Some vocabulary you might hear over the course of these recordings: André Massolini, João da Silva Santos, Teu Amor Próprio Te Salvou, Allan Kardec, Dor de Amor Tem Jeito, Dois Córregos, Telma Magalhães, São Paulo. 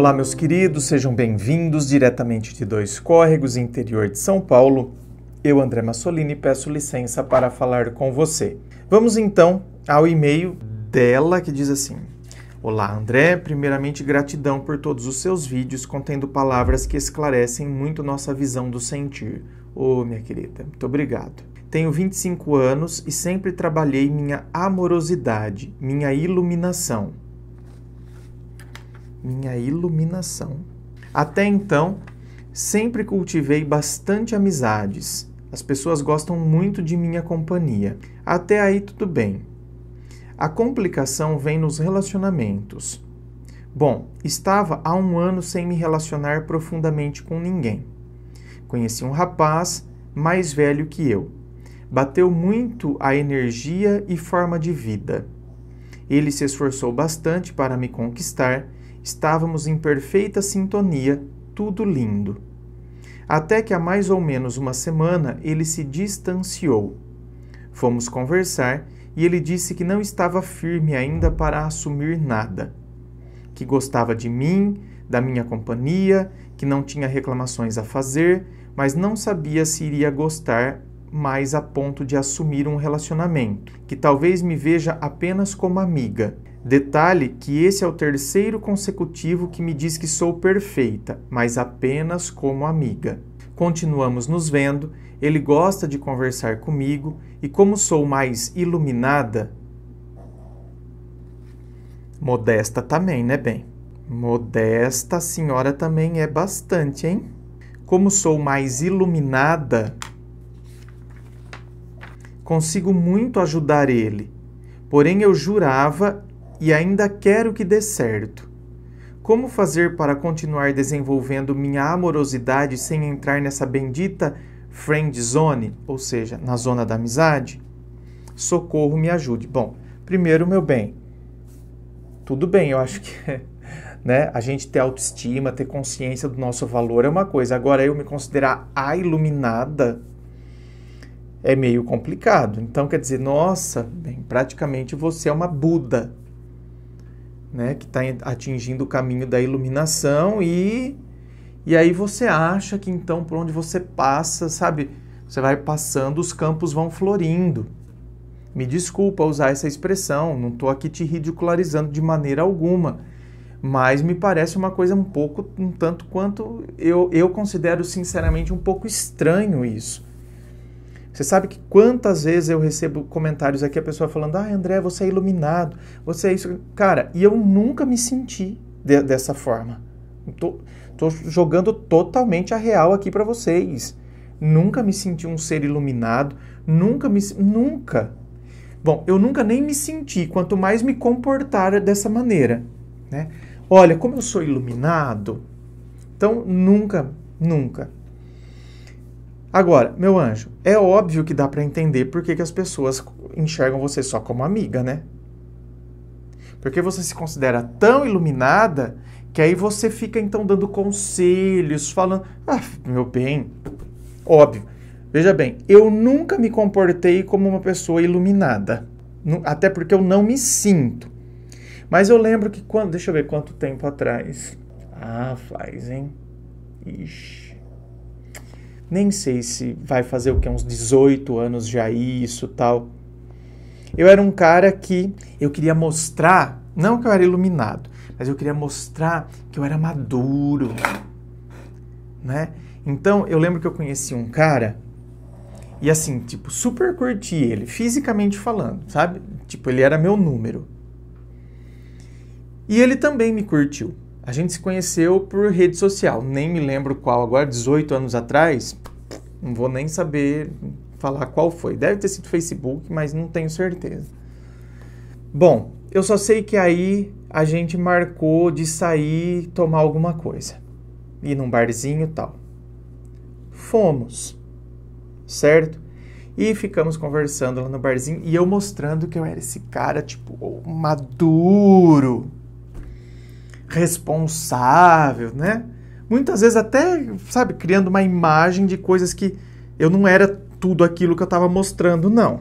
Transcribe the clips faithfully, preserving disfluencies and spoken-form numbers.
Olá, meus queridos, sejam bem-vindos diretamente de Dois Córregos, interior de São Paulo. Eu, André Massolini, peço licença para falar com você. Vamos então ao e-mail dela que diz assim: Olá, André, primeiramente gratidão por todos os seus vídeos contendo palavras que esclarecem muito nossa visão do sentir. Ô, minha querida, muito obrigado. Tenho vinte e cinco anos e sempre trabalhei minha amorosidade, minha iluminação. Minha iluminação. Até então, sempre cultivei bastante amizades. As pessoas gostam muito de minha companhia. Até aí tudo bem. A complicação vem nos relacionamentos. Bom, estava há um ano sem me relacionar profundamente com ninguém. Conheci um rapaz mais velho que eu. Bateu muito a energia e forma de vida. Ele se esforçou bastante para me conquistar. Estávamos em perfeita sintonia, tudo lindo. Até que há mais ou menos uma semana ele se distanciou. Fomos conversar e ele disse que não estava firme ainda para assumir nada. Que gostava de mim, da minha companhia, que não tinha reclamações a fazer, mas não sabia se iria gostar mais a ponto de assumir um relacionamento, que talvez me veja apenas como amiga. Detalhe que esse é o terceiro consecutivo que me diz que sou perfeita, mas apenas como amiga. Continuamos nos vendo, ele gosta de conversar comigo e como sou mais iluminada... Modesta também, né, bem? Modesta a senhora também é bastante, hein? Como sou mais iluminada, consigo muito ajudar ele. Porém, eu jurava... E ainda quero que dê certo. Como fazer para continuar desenvolvendo minha amorosidade sem entrar nessa bendita friend zone, ou seja, na zona da amizade? Socorro, me ajude. Bom, primeiro, meu bem, tudo bem, eu acho que né, a gente ter autoestima, ter consciência do nosso valor é uma coisa. Agora, eu me considerar a iluminada é meio complicado. Então, quer dizer, nossa, bem, praticamente você é uma Buda. Né, que está atingindo o caminho da iluminação e, e aí você acha que então por onde você passa, sabe, você vai passando, os campos vão florindo. Me desculpa usar essa expressão, não estou aqui te ridicularizando de maneira alguma, mas me parece uma coisa um pouco, um tanto quanto, eu, eu considero sinceramente um pouco estranho isso. Você sabe que quantas vezes eu recebo comentários aqui, a pessoa falando, ah, André, você é iluminado, você é isso... Cara, e eu nunca me senti de, dessa forma. Tô, tô jogando totalmente a real aqui pra vocês. Nunca me senti um ser iluminado, nunca me... Nunca. Bom, eu nunca nem me senti, quanto mais me comportar dessa maneira, né? Olha, como eu sou iluminado, então nunca, nunca... Agora, meu anjo, é óbvio que dá para entender por que que as pessoas enxergam você só como amiga, né? Porque você se considera tão iluminada que aí você fica, então, dando conselhos, falando... Ah, meu bem, óbvio. Veja bem, eu nunca me comportei como uma pessoa iluminada. Até porque eu não me sinto. Mas eu lembro que quando... Deixa eu ver quanto tempo atrás. Ah, faz, hein? Ixi. Nem sei se vai fazer o que, uns dezoito anos já isso, tal. Eu era um cara que eu queria mostrar, não que eu era iluminado, mas eu queria mostrar que eu era maduro, né? Então, eu lembro que eu conheci um cara e assim, tipo, super curti ele, fisicamente falando, sabe? Tipo, ele era meu número. E ele também me curtiu. A gente se conheceu por rede social, nem me lembro qual agora, dezoito anos atrás, não vou nem saber falar qual foi. Deve ter sido Facebook, mas não tenho certeza. Bom, eu só sei que aí a gente marcou de sair, tomar alguma coisa, ir num barzinho e tal. Fomos, certo? E ficamos conversando lá no barzinho e eu mostrando que eu era esse cara, tipo, maduro... responsável, né? Muitas vezes até, sabe, criando uma imagem de coisas que eu não era tudo aquilo que eu estava mostrando, não.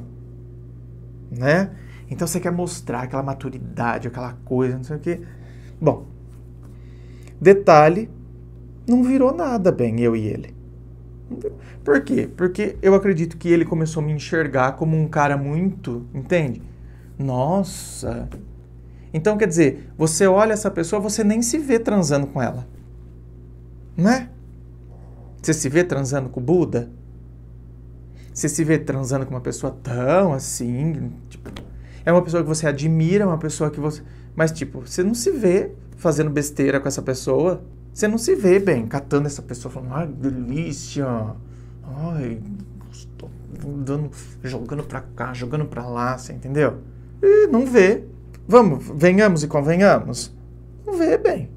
Né? Então você quer mostrar aquela maturidade, aquela coisa, não sei o quê. Bom, Detalhe, não virou nada bem eu e ele. Por quê? Porque eu acredito que ele começou a me enxergar como um cara muito, entende? Nossa! Então, quer dizer, você olha essa pessoa, você nem se vê transando com ela. Não é? Você se vê transando com o Buda? Você se vê transando com uma pessoa tão assim, tipo, é uma pessoa que você admira, uma pessoa que você... Mas, tipo, você não se vê fazendo besteira com essa pessoa. Você não se vê bem catando essa pessoa, falando, ai, delícia, ai, estou dando, jogando pra cá, jogando pra lá, você entendeu? E não vê. Vamos, venhamos e convenhamos. Não vê bem.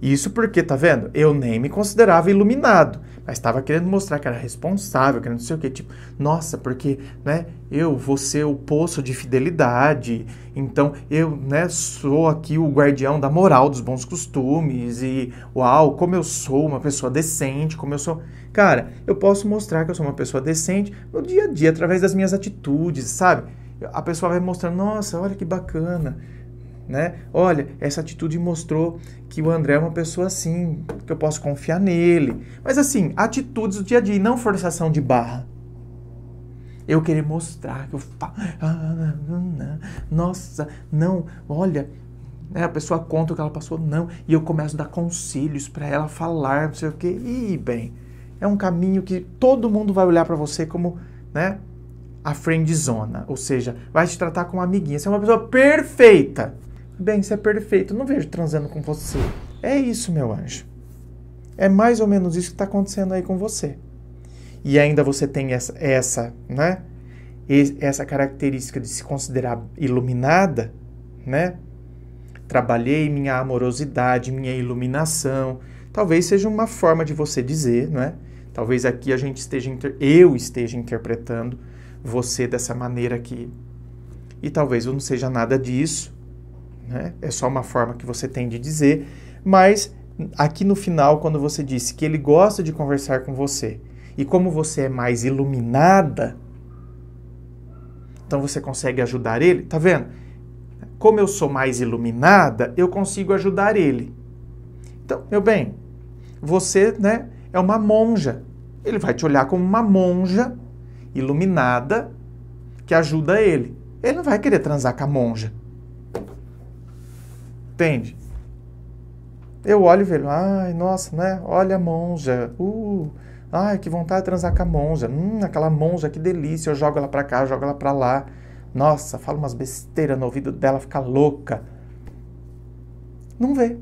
Isso porque, tá vendo? Eu nem me considerava iluminado, mas estava querendo mostrar que era responsável, que não sei o quê. Tipo, nossa, porque, né, eu vou ser o poço de fidelidade, então eu, né, sou aqui o guardião da moral, dos bons costumes, e uau, como eu sou uma pessoa decente, como eu sou... Cara, eu posso mostrar que eu sou uma pessoa decente no dia a dia, através das minhas atitudes, sabe? A pessoa vai mostrando, nossa, olha que bacana... Né? Olha, essa atitude mostrou que o André é uma pessoa assim, que eu posso confiar nele. Mas assim, atitudes do dia a dia e não forçação de barra. Eu querer mostrar que eu falo, nossa, não, olha, né? A pessoa conta o que ela passou, não, e eu começo a dar conselhos para ela falar, não sei o que. E bem, é um caminho que todo mundo vai olhar para você como, né, a friendzona, ou seja, vai te tratar como amiguinha. Você é uma pessoa perfeita. Bem, isso é perfeito, não vejo transando com você. É isso, meu anjo. É mais ou menos isso que está acontecendo aí com você. E ainda você tem essa, essa, né? Essa característica de se considerar iluminada, né? Trabalhei minha amorosidade, minha iluminação. Talvez seja uma forma de você dizer, né? Talvez aqui a gente esteja, inter... eu esteja interpretando você dessa maneira aqui. E talvez eu não seja nada disso. Né? É só uma forma que você tem de dizer, mas aqui no final, quando você disse que ele gosta de conversar com você, e como você é mais iluminada, então você consegue ajudar ele, tá vendo? Como eu sou mais iluminada, eu consigo ajudar ele. Então, meu bem, você, né, é uma monja, ele vai te olhar como uma monja iluminada que ajuda ele. Ele não vai querer transar com a monja. Entende? Eu olho e vejo, ai, nossa, né? Olha a monja, uh, ai, que vontade de transar com a monja, hum, aquela monja, que delícia, eu jogo ela pra cá, eu jogo ela pra lá, nossa, falo umas besteiras no ouvido dela, fica louca. Não vê,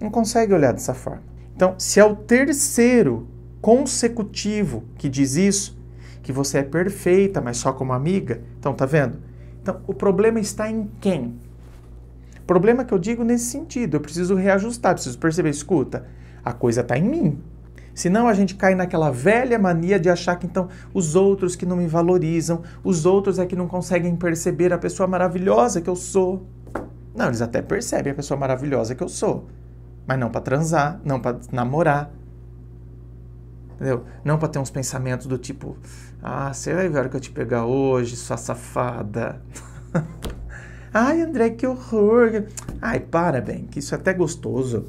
não consegue olhar dessa forma. Então, se é o terceiro consecutivo que diz isso, que você é perfeita, mas só como amiga, então, tá vendo? Então, o problema está em quem? Problema que eu digo nesse sentido, eu preciso reajustar, preciso perceber, escuta, a coisa está em mim. Senão a gente cai naquela velha mania de achar que então os outros que não me valorizam, os outros é que não conseguem perceber a pessoa maravilhosa que eu sou. Não, eles até percebem a pessoa maravilhosa que eu sou, mas não para transar, não para namorar. Entendeu? Não para ter uns pensamentos do tipo, ah, você vai ver a hora que eu te pegar hoje, sua safada. Ai, André, que horror. Ai, para, bem, que isso é até gostoso.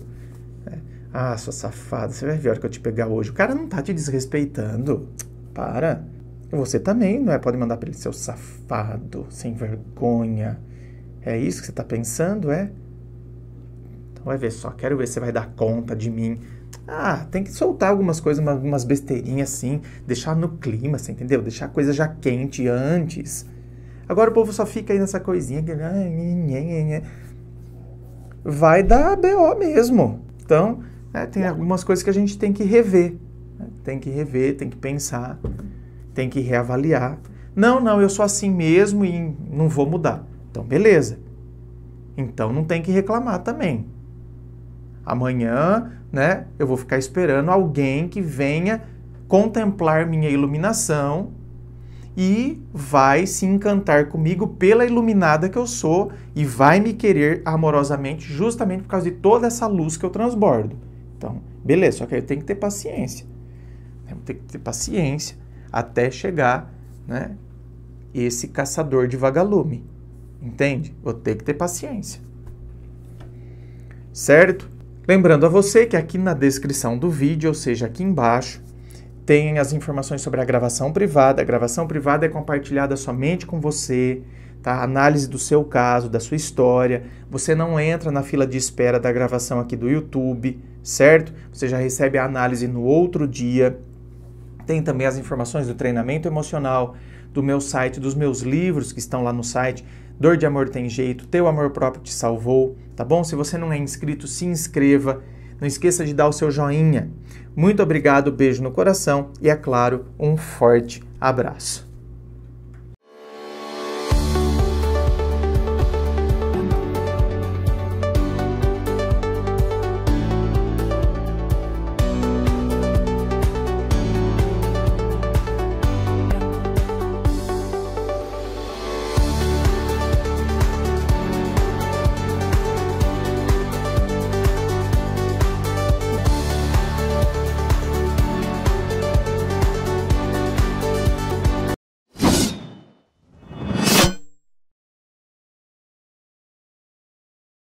Ah, sua safada, você vai ver a hora que eu te pegar hoje. O cara não tá te desrespeitando. Para. Você também, não é? Pode mandar pra ele, seu safado, sem vergonha. É isso que você tá pensando, é? Então vai ver só, quero ver se você vai dar conta de mim. Ah, tem que soltar algumas coisas, algumas besteirinhas assim, deixar no clima, você entendeu? Deixar a coisa já quente antes. Agora o povo só fica aí nessa coisinha. Vai dar B O mesmo. Então, né, tem algumas coisas que a gente tem que rever. Tem que rever, tem que pensar, tem que reavaliar. Não, não, eu sou assim mesmo e não vou mudar. Então, beleza. Então, não tem que reclamar também. Amanhã, né, eu vou ficar esperando alguém que venha contemplar minha iluminação e vai se encantar comigo pela iluminada que eu sou e vai me querer amorosamente justamente por causa de toda essa luz que eu transbordo. Então, beleza, só que eu tenho que ter paciência. Eu tenho que ter paciência até chegar, né, esse caçador de vagalume. Entende? Eu tenho que ter paciência. Certo? Lembrando a você que aqui na descrição do vídeo, ou seja, aqui embaixo, tem as informações sobre a gravação privada. A gravação privada é compartilhada somente com você, tá? Análise do seu caso, da sua história. Você não entra na fila de espera da gravação aqui do YouTube, certo? Você já recebe a análise no outro dia. Tem também as informações do treinamento emocional, do meu site, dos meus livros que estão lá no site. Dor de Amor Tem Jeito, Teu Amor Próprio Te Salvou, tá bom? Se você não é inscrito, se inscreva. Não esqueça de dar o seu joinha. Muito obrigado, beijo no coração e, é claro, um forte abraço.